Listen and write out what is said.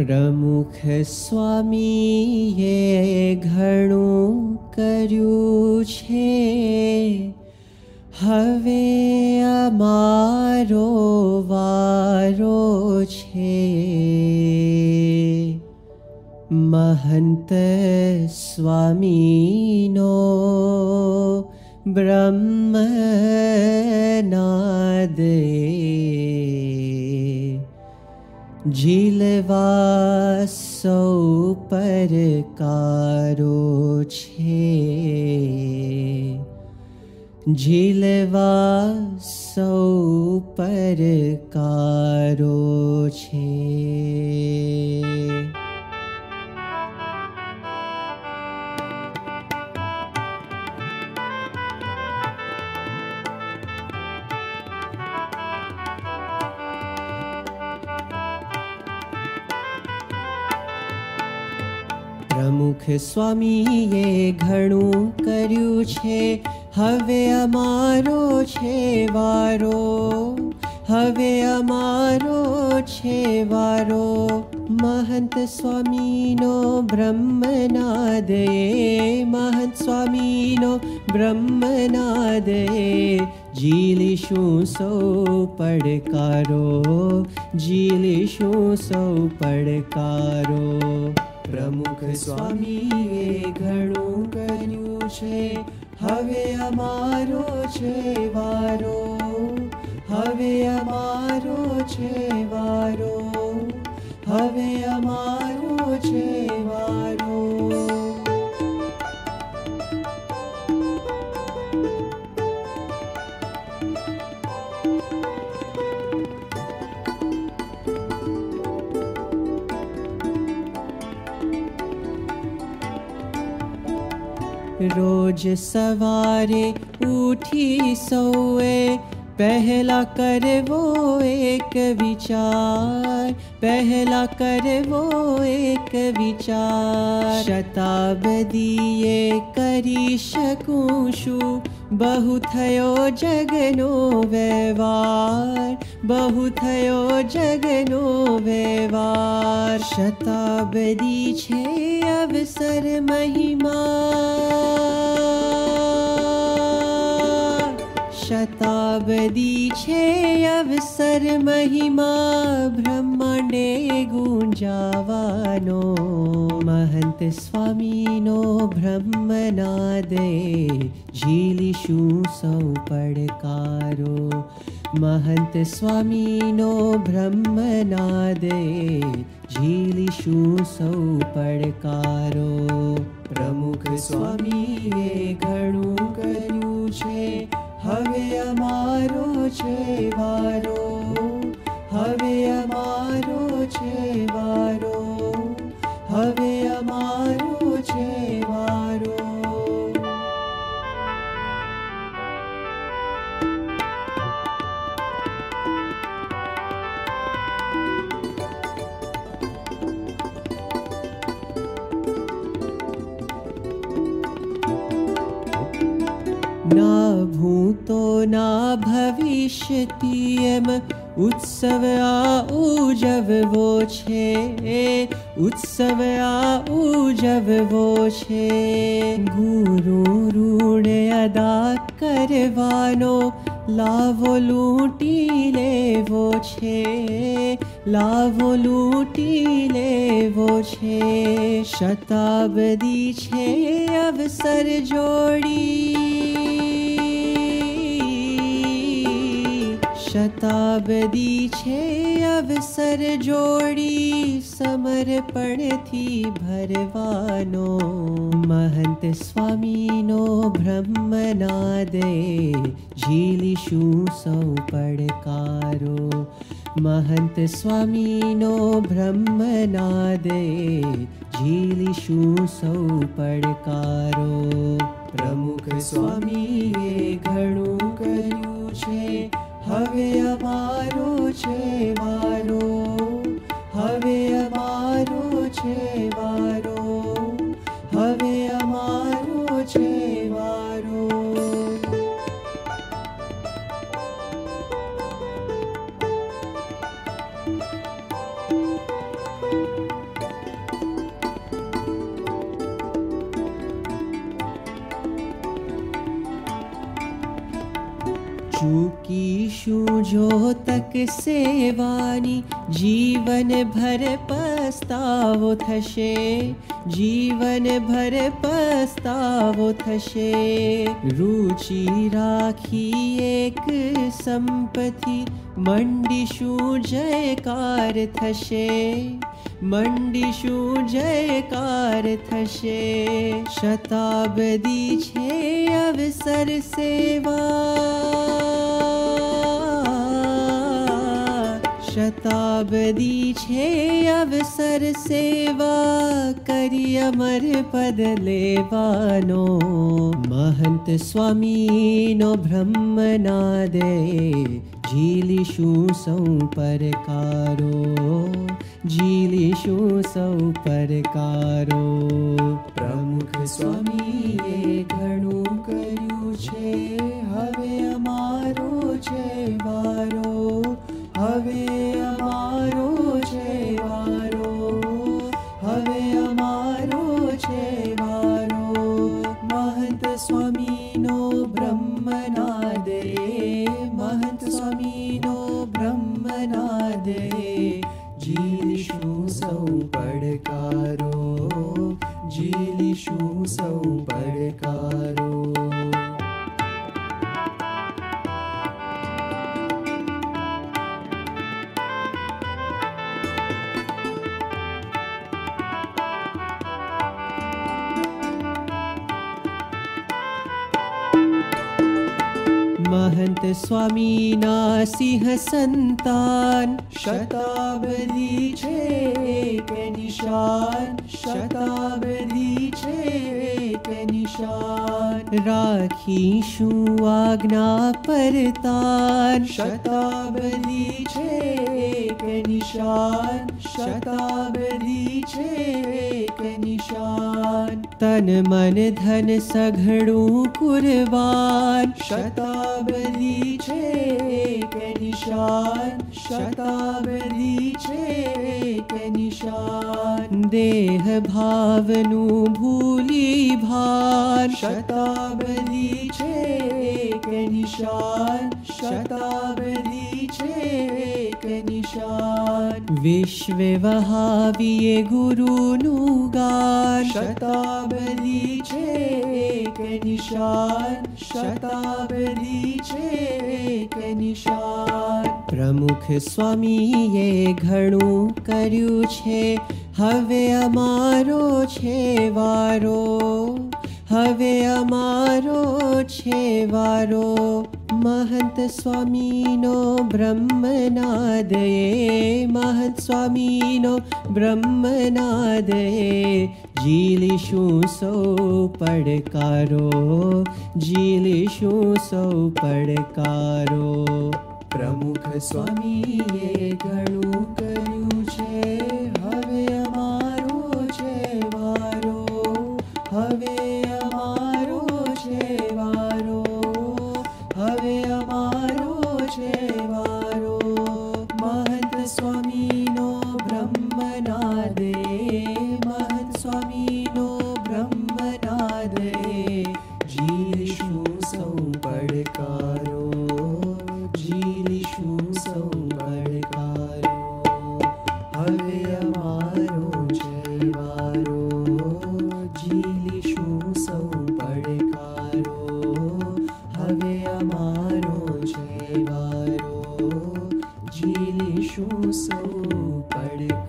प्रमुख स्वामी ये घणो कर्यु छे हवे अमारो वारो छे। महंत स्वामी नो ब्रह्मनादे जिलवा सौ परकारो छे जिलवा सौ परकारो छे। प्रमुख स्वामी ये घणु कर्यु छे हवे अमारो छे वारो हवे अमारो छे वारो। महंत स्वामी नो ब्रह्मनादे महंत स्वामी नो ब्रह्मनादे जीलिशु सौ पड़कारो जीलिशु सौ पड़कारो। प्रमुख स्वामी ये घणो कर्यु छे हवे अमारो छे वारो हवे अमारो छे वारो हवे अमारो छे वारो। रोज सवारे उठी सोए पहला करवो एक विचार पहला करवो एक विचार। शताब्दी ये करी शकूं शु बहु थयो जगनो व्यवहार बहु थयो जगनो व्यवहार। शताब्दी छे अवसर महिमा शताब्दी छे अवसर महिमा ब्रह्मांडे गुंजावानो। महंत स्वामी नो ब्रह्मनादे झीलिशु सौ पड़कारो महंत स्वामी नो ब्रह्मनादे झीलिशु सौ पड़कारो। प्रमुख स्वामी ये घणु कर्यु छे हवे अमारो छे वारो हवे अमारो छे वारो हवे अमारो छे वारो। ना भूतो ना भविष्यतियम उत्सव आ ऊजव वो छे उत्सव आ ऊजव वो छे। गुरु ऋण अदा करवानो लावो लूटी ले वो छे लावो लूटी ले वो छे। शताब्दी छे अवसर जोड़ी शताब्दी छे अवसर जोड़ी समर्पण थी भरवानो। महंत स्वामी नो ब्रह्मनादे झीलिशु सौ पड़कारो महंत स्वामी नो ब्रह्मनादे झीलिशु सौ पड़कारो। प्रमुख स्वामी ये घणो कर्यु छे हवे अमारो छे वारो हवे अमारो छे वारो हवे अमारो छे वारो। मुझो तक सेवानी जीवन भर पस्तावो थशे, जीवन भर पस्तावो थशे। रुचि राखी एक संपत्ति मंडिशु जयकार थशे, मंडिशु जयकार थशे। शताब्दी छे अवसर सेवा, शताब्दी छे अवसर सेवा, करी अमर पद लेवानो। महंत स्वामी नो ब्रह्म ना दे, झीलिशु सौ परकारो, झीलिशु सौ परकारो। प्रमुख स्वामी ये घणु कर्यु छे, हवे अमारो छे वारो, हवे अमारो छे वारो, हवे अमारो छे वारो। महंत स्वामी नो ब्रह्म ना दे, महंत स्वामी नो ब्रह्म ना दे, जीलिशु सौ पड़कारो, जीलिशु सौ पड़कारो। महंत स्वामी ना सिंह संतान, शताब्दी छे एक निशान, शताब्दी छे एक निशान। राखी शु आज्ञा पर तान, शताब्दी छे एक निशान, शताब्दी छे एक निशान। तन मन धन सघड़ू कुर्बान, शताब्दी छे एक निशान, शताब्दी छे एक निशान। देह भावनु भूली भान, शताब्दी छे एक निशान, शताब्दी छे एक निशान। विश्व वहाविये गुरुनु गान, शताब्दी छे एक निशान, शताब्दी निशान। प्रमुख स्वामी ये घणु कर्यु छे, हवे अमारो छे वारो, हवे अमारो छे वारो। महंत स्वामी नो ब्रह्म ना दे, महंत स्वामी नो ब्रह्म ना दे, जीलिशु सौ पड़कारो, जीलिशु सौ पड़कारो। प्रमुख स्वामी ये घणु कर्यु छे, हवे अमारो छे वारो, हवे अमारो छे वारो, हवे अमारो छे वारो। महंत स्वामी नो ब्रह्म ना दे, महंत स्वामी नो ब्रह्म ना दे, जीलिशु सौ पड़कारो, जीलिशु सौ पड़कारो। हवे अमारो छे वारो, जीलिशु सौ पड़कारो, हवे अमारो छे वारो, जीलिशु सौ पड़कारो।